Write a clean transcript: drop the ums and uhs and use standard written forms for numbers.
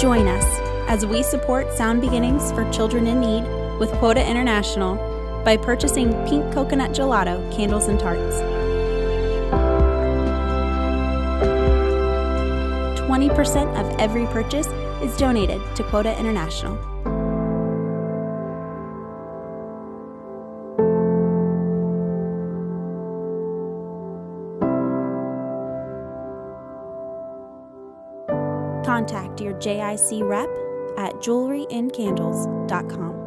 Join us as we support Sound Beginnings for Children in Need with Quota International by purchasing Pink Coconut Gelato, candles, and tarts. 20% of every purchase is donated to Quota International. Contact your JIC rep at jewelryincandles.com.